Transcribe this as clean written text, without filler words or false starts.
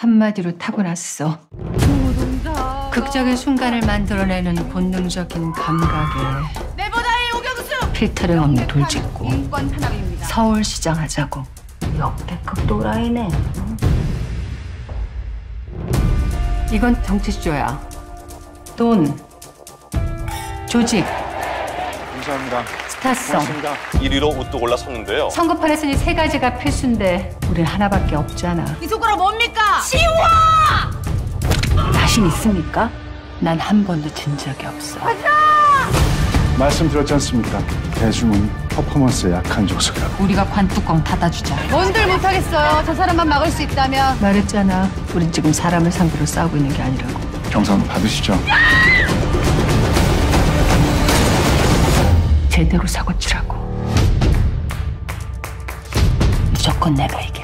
한마디로 타고났어. 극적인 순간을 만들어내는 본능적인 감각에 필터링 없는 돌직구. 서울시장 하자고. 역대급 도라이네. 이건 정치쇼야. 돈, 조직, 감사합니다. 스타성. 고맙습니다. 1위로 우뚝 올라섰는데요. 선거판에서는 세 가지가 필수인데 우린 하나밖에 없잖아. 이 손가락 뭡니까? 치워! 자신 있습니까? 난 한 번도 진 적이 없어. 말씀드렸지 않습니까? 대중은 퍼포먼스에 약한 족속이라고. 우리가 관뚜껑 닫아주자. 뭔들 못하겠어요. 저 사람만 막을 수 있다면. 말했잖아. 우린 지금 사람을 상대로 싸우고 있는 게 아니라고. 경선 받으시죠. 제대로 사고치라고. 무조건 내가 이겨.